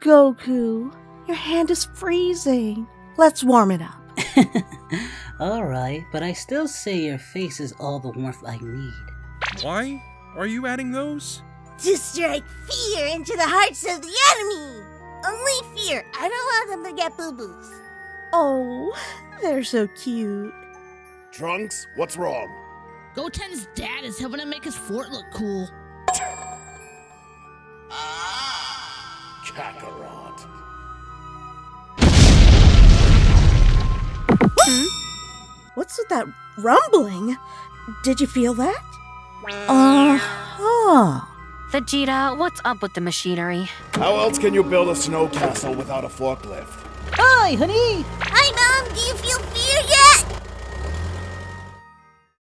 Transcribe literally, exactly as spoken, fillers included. Goku, your hand is freezing. Let's warm it up. Alright, but I still say your face is all the warmth I need. Why are you adding those? To strike fear into the hearts of the enemy! Only fear! I don't want them to get boo-boos. Oh, they're so cute. Trunks, what's wrong? Goten's dad is helping him make his fort look cool. Kakarot. What's with that rumbling? Did you feel that? Uh-huh. Vegeta, what's up with the machinery? How else can you build a snow castle without a forklift? Hi, honey! Hi, Mom! Do you feel fear yet?